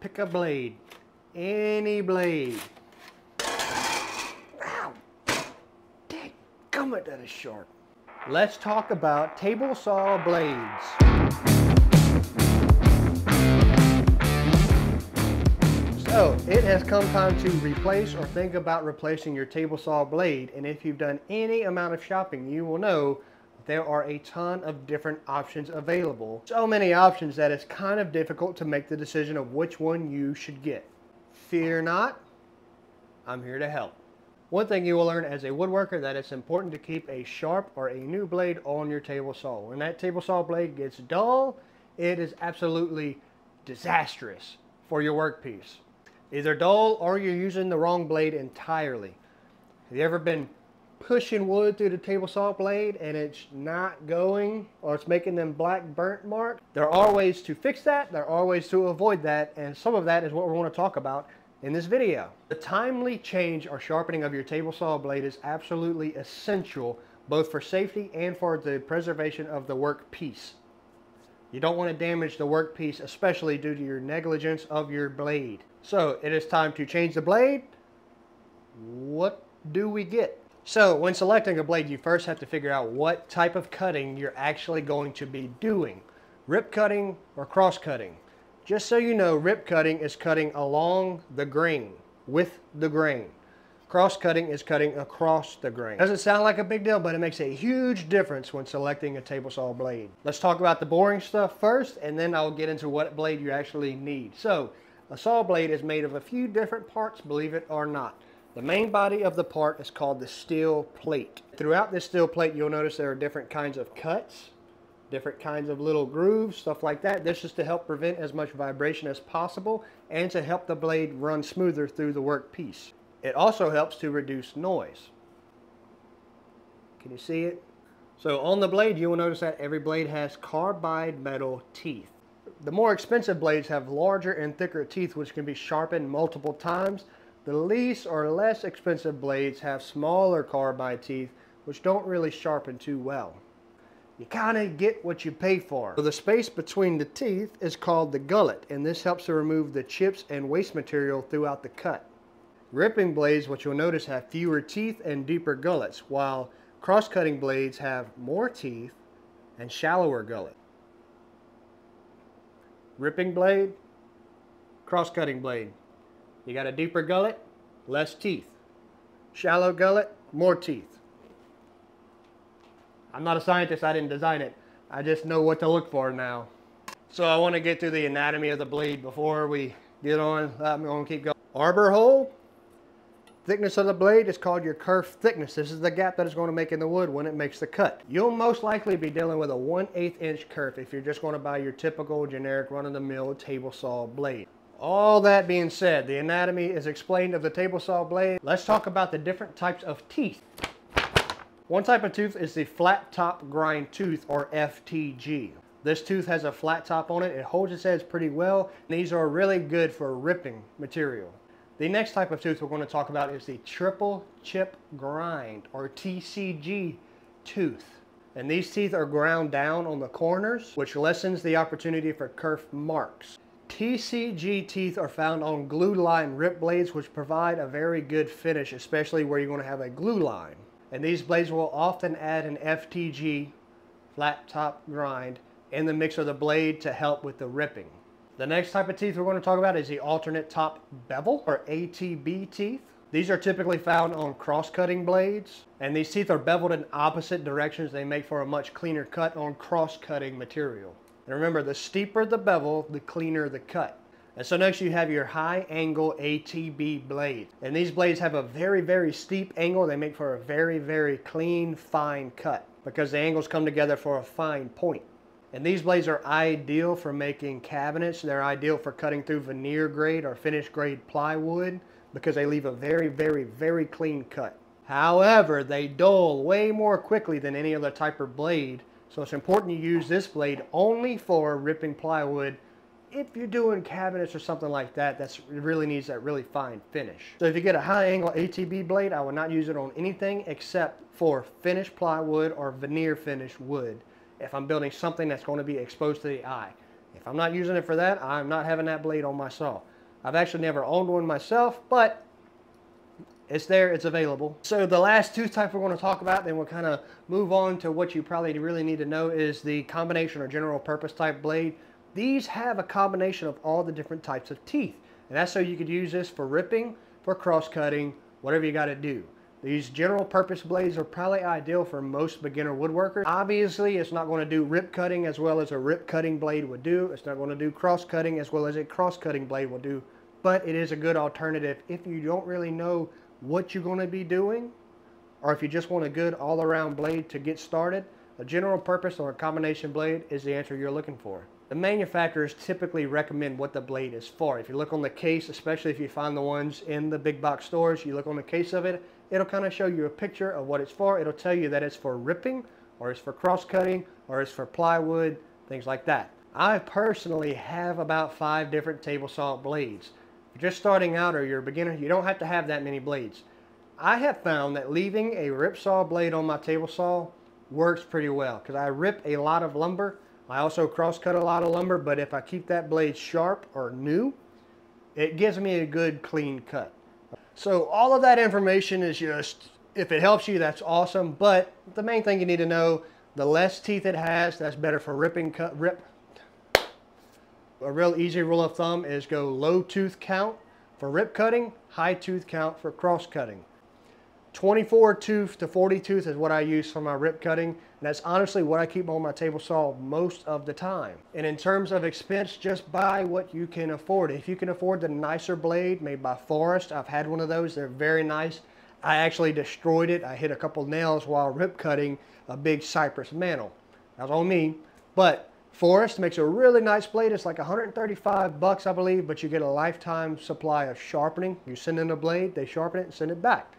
Pick a blade, any blade. Ow! Dadgummit, that is sharp. Let's talk about table saw blades. So it has come time to replace or think about replacing your table saw blade, and if you've done any amount of shopping, you will know there are a ton of different options available. So many options that it's kind of difficult to make the decision of which one you should get. Fear not, I'm here to help. One thing you will learn as a woodworker that it's important to keep a sharp or a new blade on your table saw. When that table saw blade gets dull, it is absolutely disastrous for your workpiece. Either dull or you're using the wrong blade entirely. Have you ever been pushing wood through the table saw blade and it's not going, or it's making them black burnt marks? There are ways to fix that, there are ways to avoid that, and some of that is what we want to talk about in this video. The timely change or sharpening of your table saw blade is absolutely essential, both for safety and for the preservation of the work piece. You don't want to damage the work piece, especially due to your negligence of your blade. So it is time to change the blade. What do we get? So when selecting a blade, you first have to figure out what type of cutting you're actually going to be doing. Rip cutting or cross cutting. Just so you know, rip cutting is cutting along the grain, with the grain. Cross cutting is cutting across the grain. Doesn't sound like a big deal, but it makes a huge difference when selecting a table saw blade. Let's talk about the boring stuff first, and then I'll get into what blade you actually need. So a saw blade is made of a few different parts, believe it or not. The main body of the part is called the steel plate. Throughout this steel plate, you'll notice there are different kinds of cuts, different kinds of little grooves, stuff like that. This is to help prevent as much vibration as possible and to help the blade run smoother through the workpiece. It also helps to reduce noise. Can you see it? So on the blade, you will notice that every blade has carbide metal teeth. The more expensive blades have larger and thicker teeth, which can be sharpened multiple times. The least or less expensive blades have smaller carbide teeth, which don't really sharpen too well. You kind of get what you pay for. So the space between the teeth is called the gullet, and this helps to remove the chips and waste material throughout the cut. Ripping blades, what you'll notice, have fewer teeth and deeper gullets, while cross-cutting blades have more teeth and shallower gullet. Ripping blade, cross-cutting blade. You got a deeper gullet, less teeth. Shallow gullet, more teeth. I'm not a scientist, I didn't design it. I just know what to look for now. So I want to get through the anatomy of the blade before we get on. I'm going to keep going. Arbor hole, thickness of the blade is called your kerf thickness. This is the gap that it's going to make in the wood when it makes the cut. You'll most likely be dealing with a 1/8" kerf if you're just going to buy your typical generic run-of-the-mill table saw blade. All that being said, the anatomy is explained of the table saw blade. Let's talk about the different types of teeth. One type of tooth is the flat top grind tooth, or FTG. This tooth has a flat top on it. It holds its edge pretty well. These are really good for ripping material. The next type of tooth we're going to talk about is the triple chip grind, or TCG tooth. And these teeth are ground down on the corners, which lessens the opportunity for kerf marks. TCG teeth are found on glue line rip blades, which provide a very good finish, especially where you're going to have a glue line. And these blades will often add an FTG, flat top grind, in the mix of the blade to help with the ripping. The next type of teeth we're going to talk about is the alternate top bevel, or ATB teeth. These are typically found on cross-cutting blades, and these teeth are beveled in opposite directions. They make for a much cleaner cut on cross-cutting material. And remember, the steeper the bevel, the cleaner the cut. And so next you have your high angle ATB blade. And these blades have a very, very steep angle. They make for a very, very clean, fine cut because the angles come together for a fine point. And these blades are ideal for making cabinets. They're ideal for cutting through veneer grade or finish grade plywood because they leave a very, very, very clean cut. However, they dull way more quickly than any other type of blade. So it's important you use this blade only for ripping plywood. If you're doing cabinets or something like that, that's really needs that really fine finish. So if you get a high angle ATB blade, I would not use it on anything except for finished plywood or veneer finished wood if I'm building something that's going to be exposed to the eye. If I'm not using it for that, I'm not having that blade on my saw. I've actually never owned one myself, but it's there, it's available. So the last tooth type we're going to talk about, then we'll kind of move on to what you probably really need to know, is the combination or general purpose type blade. These have a combination of all the different types of teeth, and that's so you could use this for ripping, for cross-cutting, whatever you got to do. These general purpose blades are probably ideal for most beginner woodworkers. Obviously, it's not going to do rip cutting as well as a rip cutting blade would do. It's not going to do cross cutting as well as a cross cutting blade will do, but it is a good alternative if you don't really know what you're going to be doing, or if you just want a good all around blade to get started. A general purpose or a combination blade is the answer you're looking for. The manufacturers typically recommend what the blade is for. If you look on the case, especially if you find the ones in the big box stores, you look on the case of it, it'll kind of show you a picture of what it's for. It'll tell you that it's for ripping, or it's for cross-cutting, or it's for plywood, things like that. I personally have about 5 different table saw blades. If you're just starting out or you're a beginner, you don't have to have that many blades. I have found that leaving a rip saw blade on my table saw works pretty well, because I rip a lot of lumber. I also cross-cut a lot of lumber, but if I keep that blade sharp or new, it gives me a good clean cut. So all of that information is just, if it helps you, that's awesome. But the main thing you need to know, the less teeth it has, that's better for ripping, cut, rip. A real easy rule of thumb is go low tooth count for rip cutting, high tooth count for cross cutting. 24 tooth to 40 tooth is what I use for my rip cutting, and that's honestly what I keep on my table saw most of the time. And in terms of expense, just buy what you can afford. If you can afford the nicer blade made by Forrest, I've had one of those, they're very nice. I actually destroyed it. I hit a couple nails while rip cutting a big cypress mantle. That was on me, but Forrest makes a really nice blade. It's like 135 bucks, I believe, but you get a lifetime supply of sharpening. You send in a blade, they sharpen it and send it back.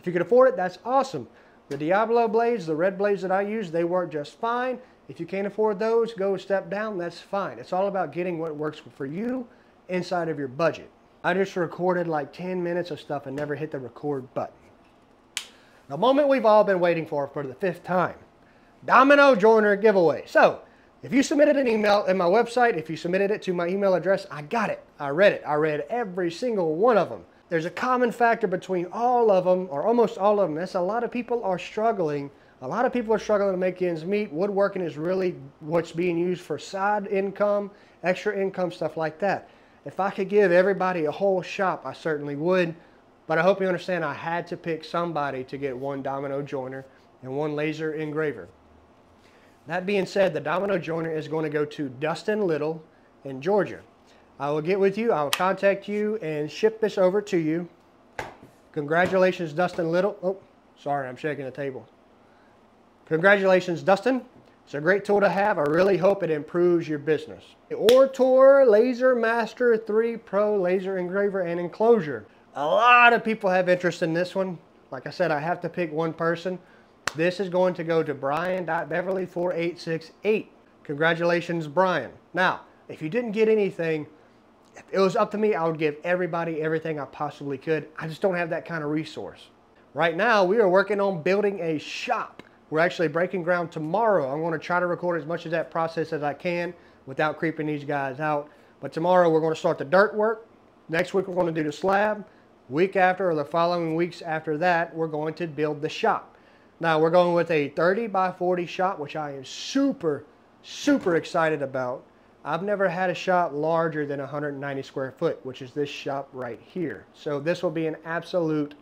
If you can afford it, that's awesome. The Diablo blades, the red blades that I use, they work just fine. If you can't afford those, go a step down, that's fine. It's all about getting what works for you inside of your budget. I just recorded like 10 minutes of stuff and never hit the record button. The moment we've all been waiting for the 5th time. Domino Joiner giveaway. So, if you submitted an email in my website, if you submitted it to my email address, I got it. I read it. I read every single one of them. There's a common factor between all of them, or almost all of them. That's a lot of people are struggling. A lot of people are struggling to make ends meet. Woodworking is really what's being used for side income, extra income, stuff like that. If I could give everybody a whole shop, I certainly would. But I hope you understand I had to pick somebody to get one Domino Joiner and one laser engraver. That being said, the Domino Joiner is going to go to Dustin Little in Georgia. I will get with you, I will contact you and ship this over to you. Congratulations, Dustin Little. Oh, sorry, I'm shaking the table. Congratulations, Dustin. It's a great tool to have. I really hope it improves your business. The Ortor Laser Master 3 Pro Laser Engraver and Enclosure. A lot of people have interest in this one. Like I said, I have to pick one person. This is going to go to Brian.Beverly486.8. Congratulations, Brian. Now, if you didn't get anything, if it was up to me, I would give everybody everything I possibly could. I just don't have that kind of resource. Right now, we are working on building a shop. We're actually breaking ground tomorrow. I'm going to try to record as much of that process as I can without creeping these guys out. But tomorrow, we're going to start the dirt work. Next week, we're going to do the slab. Week after, or the following weeks after that, we're going to build the shop. Now, we're going with a 30x40 shop, which I am super excited about. I've never had a shop larger than 190 square foot, which is this shop right here. So this will be an absolute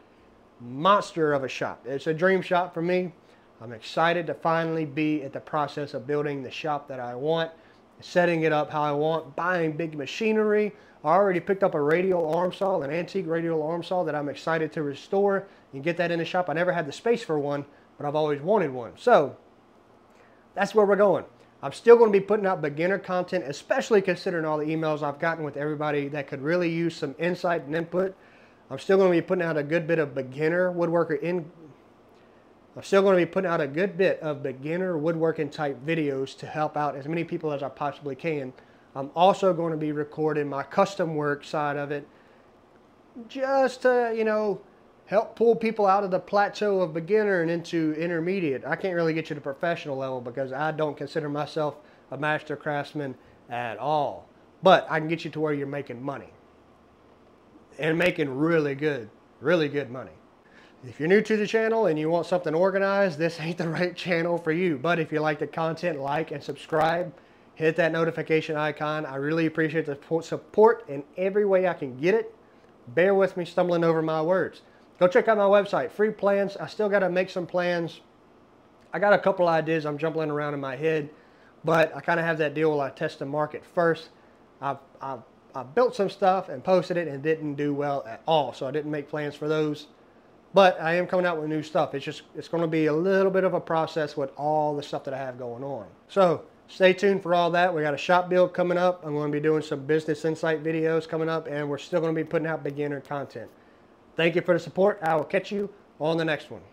monster of a shop. It's a dream shop for me. I'm excited to finally be at the process of building the shop that I want, setting it up how I want, buying big machinery. I already picked up a radial arm saw, an antique radial arm saw that I'm excited to restore and get that in the shop. I never had the space for one, but I've always wanted one. So that's where we're going. I'm still going to be putting out beginner content, especially considering all the emails I've gotten with everybody that could really use some insight and input. I'm still going to be putting out a good bit of beginner woodworking type videos to help out as many people as I possibly can. I'm also going to be recording my custom work side of it, just to, you know, help pull people out of the plateau of beginner and into intermediate. I can't really get you to professional level because I don't consider myself a master craftsman at all. But I can get you to where you're making money and making really good money. If you're new to the channel and you want something organized, this ain't the right channel for you. But if you like the content, like and subscribe, hit that notification icon. I really appreciate the support in every way I can get it. Bear with me stumbling over my words. Go check out my website, free plans. I still got to make some plans. I got a couple ideas I'm jumbling around in my head, but I kind of have that deal where I test the market first. I built some stuff and posted it and didn't do well at all, so I didn't make plans for those. But I am coming out with new stuff. It's just, it's going to be a little bit of a process with all the stuff that I have going on. So stay tuned for all that. We got a shop build coming up. I'm going to be doing some business insight videos coming up, and we're still going to be putting out beginner content. Thank you for the support. I will catch you on the next one.